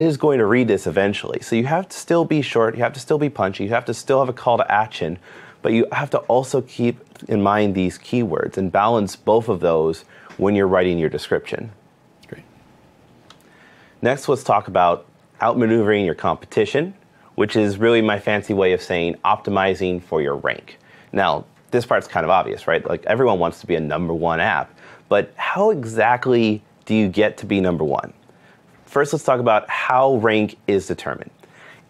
is going to read this eventually. So you have to still be short, you have to still be punchy, you have to still have a call to action, but you have to also keep in mind these keywords and balance both of those when you're writing your description. Great. Next, let's talk about outmaneuvering your competition, which is really my fancy way of saying optimizing for your rank. Now, this part's kind of obvious, right? Like, everyone wants to be a #1 app, but how exactly do you get to be #1? First, let's talk about how rank is determined.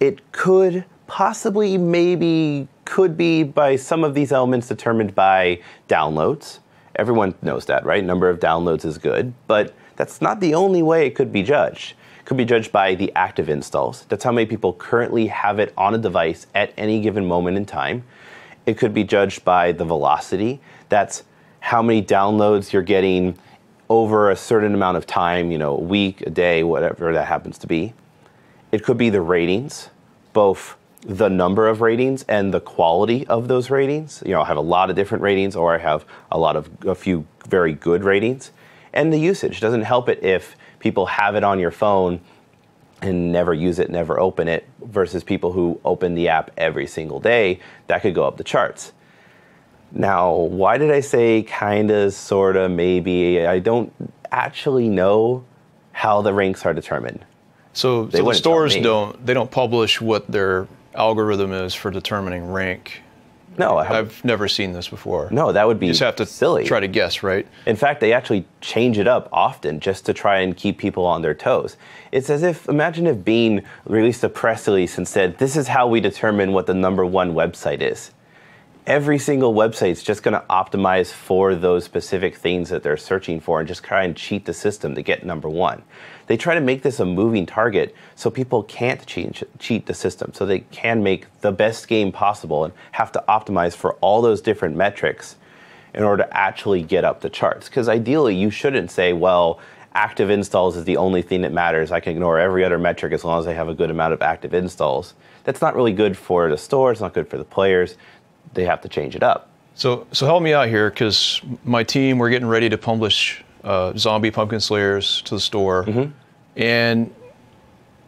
It could possibly, maybe, could be by some of these elements determined by downloads. Everyone knows that, right? Number of downloads is good, but that's not the only way it could be judged. It could be judged by the active installs. That's how many people currently have it on a device at any given moment in time. It could be judged by the velocity. That's how many downloads you're getting over a certain amount of time, you know, a week, a day, whatever that happens to be. It could be the ratings, both the number of ratings and the quality of those ratings. You know, I have a lot of different ratings, or I have a few very good ratings. And the usage. It doesn't help it if people have it on your phone and never use it, never open it, versus people who open the app every single day. That could go up the charts. Now, why did I say kinda, sorta, maybe? I don't actually know how the ranks are determined. So the stores don't publish what their algorithm is for determining rank. No, I've never seen this before. No, that would be silly. You just have to try to guess, right? In fact, they actually change it up often just to try and keep people on their toes. It's as if, imagine if Bean released a press release and said, this is how we determine what the #1 website is. Every single website's just going to optimize for those specific things that they're searching for and just try and cheat the system to get #1. They try to make this a moving target so people can't cheat the system, so they can make the best game possible and have to optimize for all those different metrics in order to actually get up the charts. Because ideally, you shouldn't say, well, active installs is the only thing that matters. I can ignore every other metric as long as I have a good amount of active installs. That's not really good for the store. It's not good for the players. They have to change it up. So help me out here, because my team, we're getting ready to publish Zombie Pumpkin Slayers to the store. Mm-hmm. And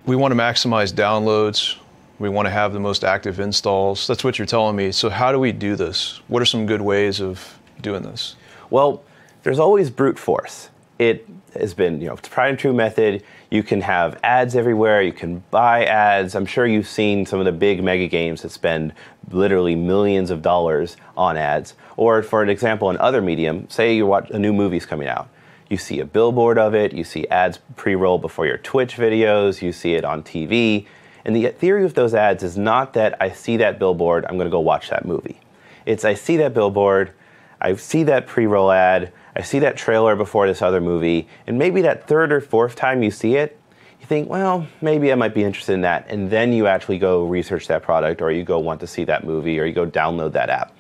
we want to maximize downloads. We want to have the most active installs. That's what you're telling me. So how do we do this? What are some good ways of doing this? Well, there's always brute force. It has been, you know, it's a tried and true method. You can have ads everywhere. You can buy ads. I'm sure you've seen some of the big mega games that spend literally millions of dollars on ads. Or for an example, in other medium, say you watch a new movie's coming out. You see a billboard of it. You see ads pre-roll before your Twitch videos. You see it on TV. And the theory of those ads is not that I see that billboard, I'm going to go watch that movie. It's I see that billboard, I see that pre-roll ad, I see that trailer before this other movie, and maybe that third or fourth time you see it, you think, well, maybe I might be interested in that, and then you actually go research that product, or you go want to see that movie, or you go download that app.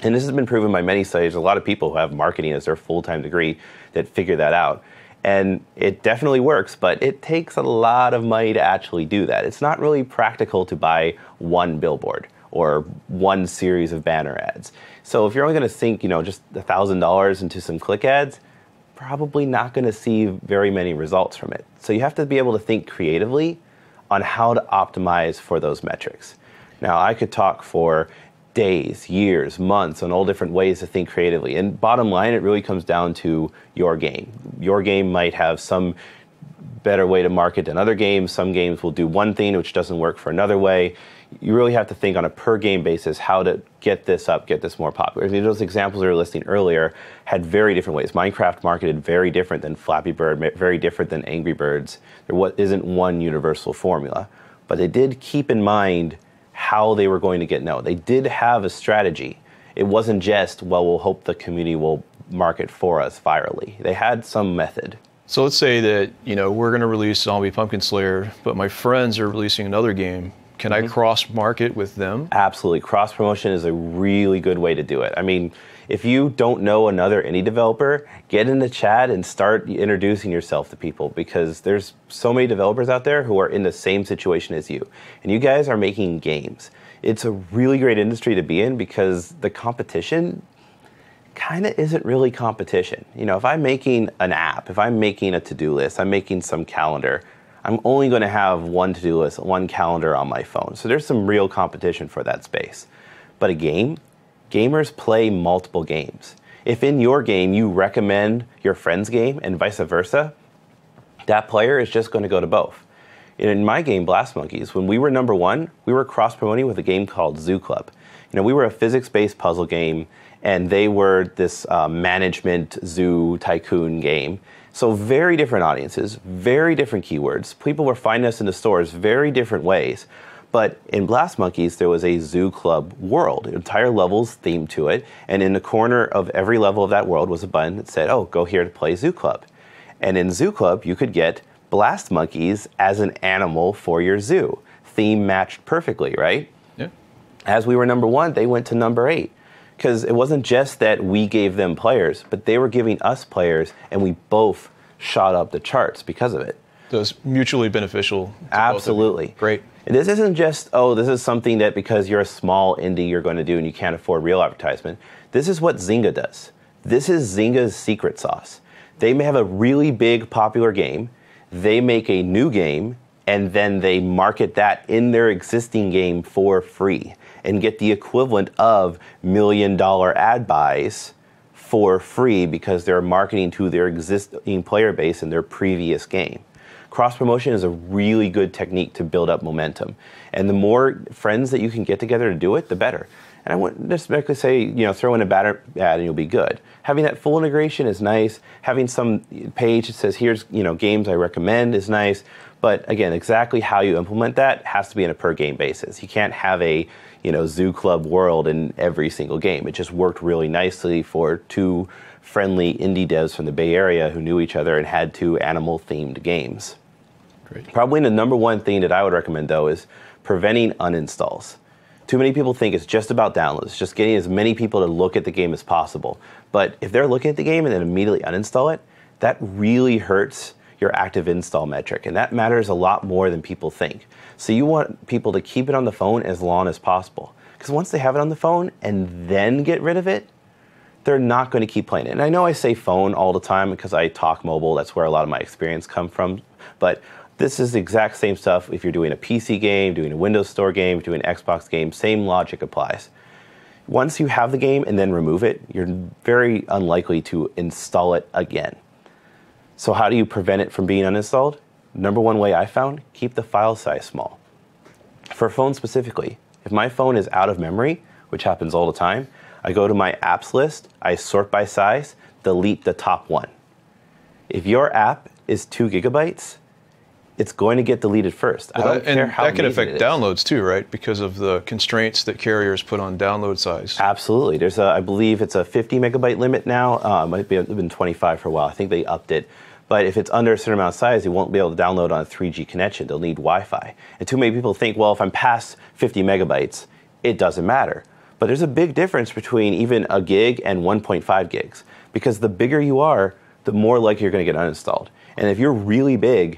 And this has been proven by many studies. A lot of people who have marketing as their full-time degree that figure that out. And it definitely works, but it takes a lot of money to actually do that. It's not really practical to buy one billboard or one series of banner ads. So if you're only going to sink, you know, just $1,000 into some click ads, probably not going to see very many results from it. So you have to be able to think creatively on how to optimize for those metrics. Now, I could talk for days, years, months on all different ways to think creatively. And bottom line, it really comes down to your game. Your game might have some better way to market than other games. Some games will do one thing which doesn't work for another way. You really have to think on a per-game basis how to get this up, get this more popular. I mean, those examples we were listing earlier had very different ways. Minecraft marketed very different than Flappy Bird, very different than Angry Birds. There isn't one universal formula. But they did keep in mind how they were going to get known. They did have a strategy. It wasn't just, well, we'll hope the community will market for us virally. They had some method. So let's say that, you know, we're going to release Zombie Pumpkin Slayer, but my friends are releasing another game. Can I cross-market with them? Absolutely. Cross-promotion is a really good way to do it. I mean, if you don't know another indie developer, get in the chat and start introducing yourself to people, because there's so many developers out there who are in the same situation as you. And you guys are making games. It's a really great industry to be in because the competition kind of isn't really competition. You know, if I'm making an app, if I'm making a to-do list, I'm making some calendar, I'm only going to have one to-do list, one calendar on my phone. So there's some real competition for that space. But a game, gamers play multiple games. If in your game you recommend your friend's game and vice versa, that player is just going to go to both. In my game, Blast Monkeys, when we were #1, we were cross-promoting with a game called Zoo Club. You know, we were a physics-based puzzle game, and they were this management zoo tycoon game. So very different audiences, very different keywords. People were finding us in the stores very different ways. But in Blast Monkeys, there was a Zoo Club world, entire levels themed to it, and in the corner of every level of that world was a button that said, oh, go here to play Zoo Club. And in Zoo Club, you could get Blast Monkeys as an animal for your zoo. Theme matched perfectly, right? Yeah. As we were #1, they went to #8. Because it wasn't just that we gave them players, but they were giving us players, and we both shot up the charts because of it. So it's mutually beneficial. Absolutely. Great. And this isn't just, oh, this is something that because you're a small indie you're going to do and you can't afford real advertisement. This is what Zynga does. This is Zynga's secret sauce. They may have a really big popular game. They make a new game, and then they market that in their existing game for free and get the equivalent of $1 million ad buys for free because they're marketing to their existing player base in their previous game. Cross-promotion is a really good technique to build up momentum. And the more friends that you can get together to do it, the better. And I wouldn't necessarily say, you know, throw in a banner ad and you'll be good. Having that full integration is nice. Having some page that says, here's, you know, games I recommend is nice. But again, exactly how you implement that has to be on a per-game basis. You can't have a, you know, Zoo Club world in every single game. It just worked really nicely for two friendly indie devs from the Bay Area who knew each other and had two animal-themed games. Great. Probably the #1 thing that I would recommend, though, is preventing uninstalls. Too many people think it's just about downloads, just getting as many people to look at the game as possible. But if they're looking at the game and then immediately uninstall it, that really hurts your active install metric, and that matters a lot more than people think. So you want people to keep it on the phone as long as possible, because once they have it on the phone and then get rid of it, they're not going to keep playing it. And I know I say phone all the time because I talk mobile. That's where a lot of my experience comes from. But this is the exact same stuff if you're doing a PC game, doing a Windows Store game, doing an Xbox game. Same logic applies. Once you have the game and then remove it, you're very unlikely to install it again. So how do you prevent it from being uninstalled? #1 way I found, keep the file size small. For phones specifically, if my phone is out of memory, which happens all the time, I go to my apps list, I sort by size, delete the top one. If your app is 2 gigabytes, it's going to get deleted first. I don't care how big it is. That can affect downloads too, right? Because of the constraints that carriers put on download size. Absolutely. There's a, I believe it's a 50 megabyte limit now. It might have been 25 for a while. I think they upped it. But if it's under a certain amount of size, you won't be able to download on a 3G connection. They'll need Wi-Fi. And too many people think, well, if I'm past 50 megabytes, it doesn't matter. But there's a big difference between even a gig and 1.5 gigs. Because the bigger you are, the more likely you're going to get uninstalled. And if you're really big,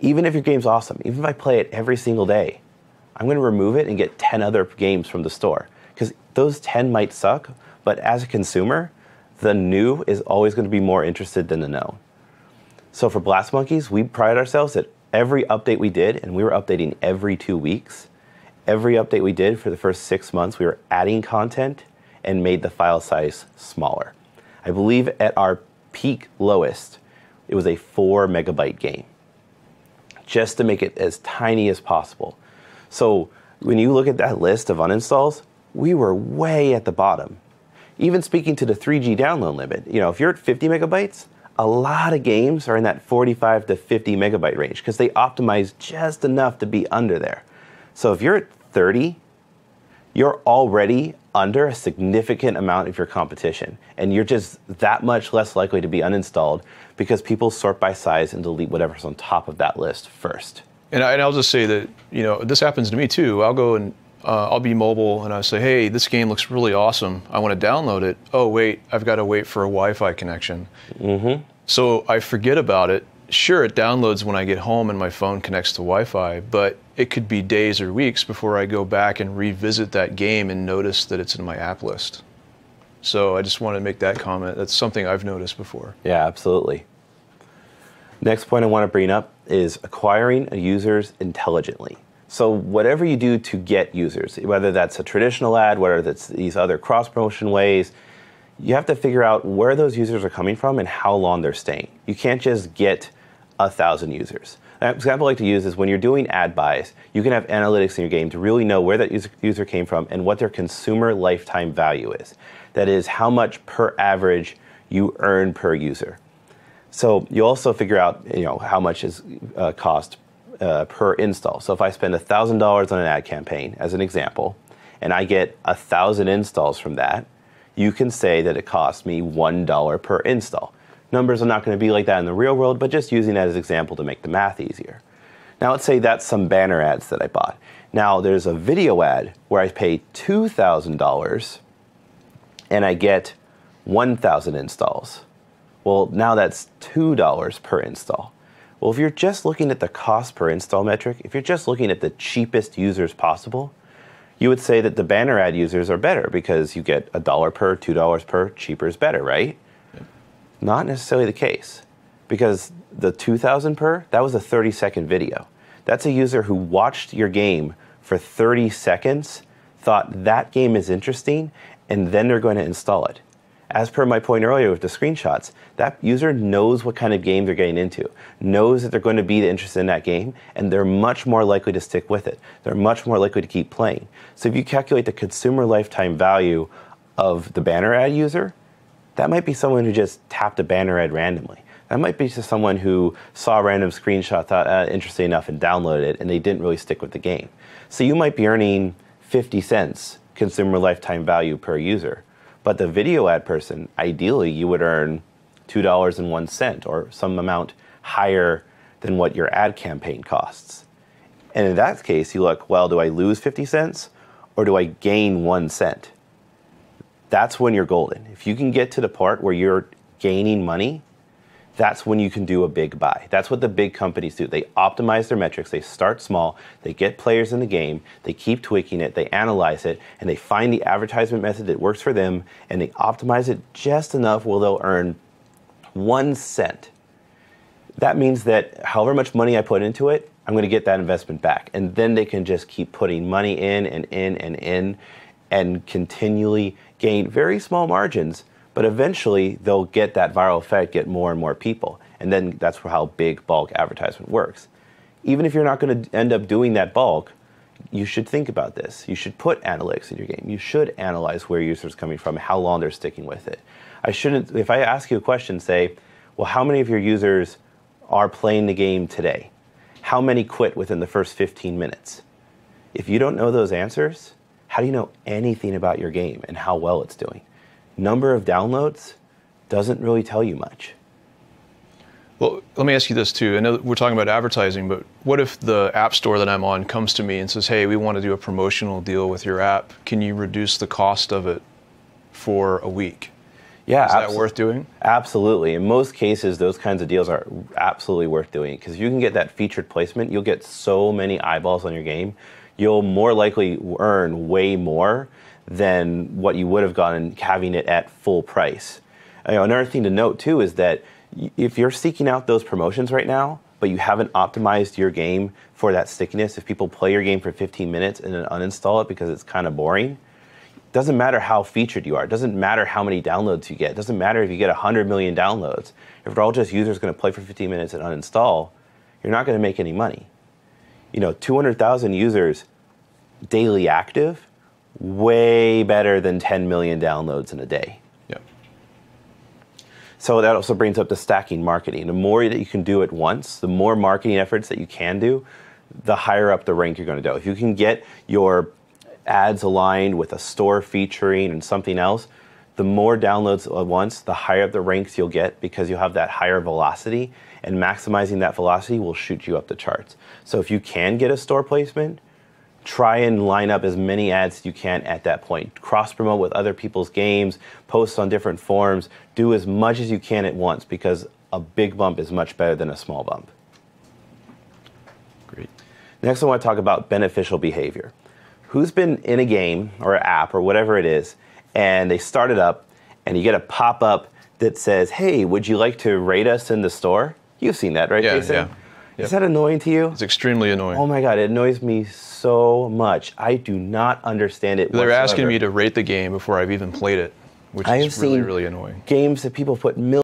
even if your game's awesome, even if I play it every single day, I'm going to remove it and get 10 other games from the store. Because those 10 might suck, but as a consumer, the new is always going to be more interested than the known. So for Blast Monkeys, we pride ourselves that every update we did, and we were updating every 2 weeks, every update we did for the first 6 months, we were adding content and made the file size smaller. I believe at our peak lowest, it was a 4 megabyte game, just to make it as tiny as possible. So when you look at that list of uninstalls, we were way at the bottom. Even speaking to the 3G download limit, you know, if you're at 50 megabytes, a lot of games are in that 45 to 50 megabyte range because they optimize just enough to be under there. So if you're at 30, you're already under a significant amount of your competition, and you're just that much less likely to be uninstalled because people sort by size and delete whatever's on top of that list first. And I'll just say that, you know, this happens to me too. I'll go and I'll be mobile and I say, hey, this game looks really awesome. I want to download it. Oh, wait, I've got to wait for a Wi-Fi connection. Mm-hmm. So I forget about it. Sure, it downloads when I get home and my phone connects to Wi-Fi, but it could be days or weeks before I go back and revisit that game and notice that it's in my app list. So I just wanted to make that comment. That's something I've noticed before. Yeah, absolutely. Next point I want to bring up is acquiring users intelligently. So whatever you do to get users, whether that's a traditional ad, whether that's these other cross-promotion ways, you have to figure out where those users are coming from and how long they're staying. You can't just get 1,000 users. An example I like to use is when you're doing ad buys, you can have analytics in your game to really know where that user came from and what their consumer lifetime value is. That is how much per average you earn per user. So you also figure out, you know, how much is cost per install. So if I spend $1,000 on an ad campaign, as an example, and I get 1,000 installs from that, you can say that it cost me $1 per install. Numbers are not going to be like that in the real world, but just using that as an example to make the math easier. Now let's say that's some banner ads that I bought. Now there's a video ad where I pay $2,000 and I get 1,000 installs. Well, now that's $2 per install. Well, if you're just looking at the cost per install metric, if you're just looking at the cheapest users possible, you would say that the banner ad users are better because you get $1 per, $2 per, cheaper is better, right? Yep. Not necessarily the case, because the 2,000 per, that was a 30-second video. That's a user who watched your game for 30 seconds, thought that game is interesting, and then they're going to install it. As per my point earlier with the screenshots, that user knows what kind of game they're getting into, knows that they're going to be interested in that game, and they're much more likely to stick with it. They're much more likely to keep playing. So if you calculate the consumer lifetime value of the banner ad user, that might be someone who just tapped a banner ad randomly. That might be just someone who saw a random screenshot, thought, interesting enough, and downloaded it, and they didn't really stick with the game. So you might be earning 50 cents consumer lifetime value per user. But the video ad person, ideally, you would earn $2.01 or some amount higher than what your ad campaign costs. And in that case, you look, well, do I lose 50 cents or do I gain 1 cent? That's when you're golden. If you can get to the part where you're gaining money, that's when you can do a big buy. That's what the big companies do. They optimize their metrics. They start small. They get players in the game. They keep tweaking it. They analyze it. And they find the advertisement method that works for them. And they optimize it just enough where they'll earn 1 cent. That means that however much money I put into it, I'm going to get that investment back. And then they can just keep putting money in and in and in and continually gain very small margins. But eventually, they'll get that viral effect, get more and more people. And then that's how big bulk advertisement works. Even if you're not going to end up doing that bulk, you should think about this. You should put analytics in your game. You should analyze where users are coming from, how long they're sticking with it. I shouldn't, if I ask you a question, say, well, how many of your users are playing the game today? How many quit within the first 15 minutes? If you don't know those answers, how do you know anything about your game and how well it's doing? Number of downloads doesn't really tell you much. Well, let me ask you this too. I know we're talking about advertising, but what if the app store that I'm on comes to me and says, hey, we want to do a promotional deal with your app. Can you reduce the cost of it for a week? Yeah. Is that worth doing? Absolutely. In most cases, those kinds of deals are absolutely worth doing because if you can get that featured placement, you'll get so many eyeballs on your game. You'll more likely earn way more than what you would have gotten having it at full price. You know, another thing to note too is that if you're seeking out those promotions right now, but you haven't optimized your game for that stickiness, if people play your game for 15 minutes and then uninstall it because it's kind of boring, it doesn't matter how featured you are. It doesn't matter how many downloads you get. It doesn't matter if you get 100 million downloads. If they're all just users going to play for 15 minutes and uninstall, you're not going to make any money. You know, 200,000 users daily active, way better than 10 million downloads in a day. Yep. So that also brings up the stacking marketing. The more that you can do at once, the more marketing efforts that you can do, the higher up the rank you're going to go. If you can get your ads aligned with a store featuring and something else, the more downloads at once, the higher up the ranks you'll get because you'll have that higher velocity, and maximizing that velocity will shoot you up the charts. So if you can get a store placement, try and line up as many ads as you can at that point. Cross-promote with other people's games, post on different forums, do as much as you can at once because a big bump is much better than a small bump. Great. Next, I want to talk about beneficial behavior. Who's been in a game or an app or whatever it is, and they start it up, and you get a pop-up that says, hey, would you like to rate us in the store? You've seen that, right, Jason? Yeah. Yep. Is that annoying to you? It's extremely annoying. Oh my God, it annoys me so much. I do not understand it whatsoever. They're asking me to rate the game before I've even played it, which is really, really annoying. Games that people put millions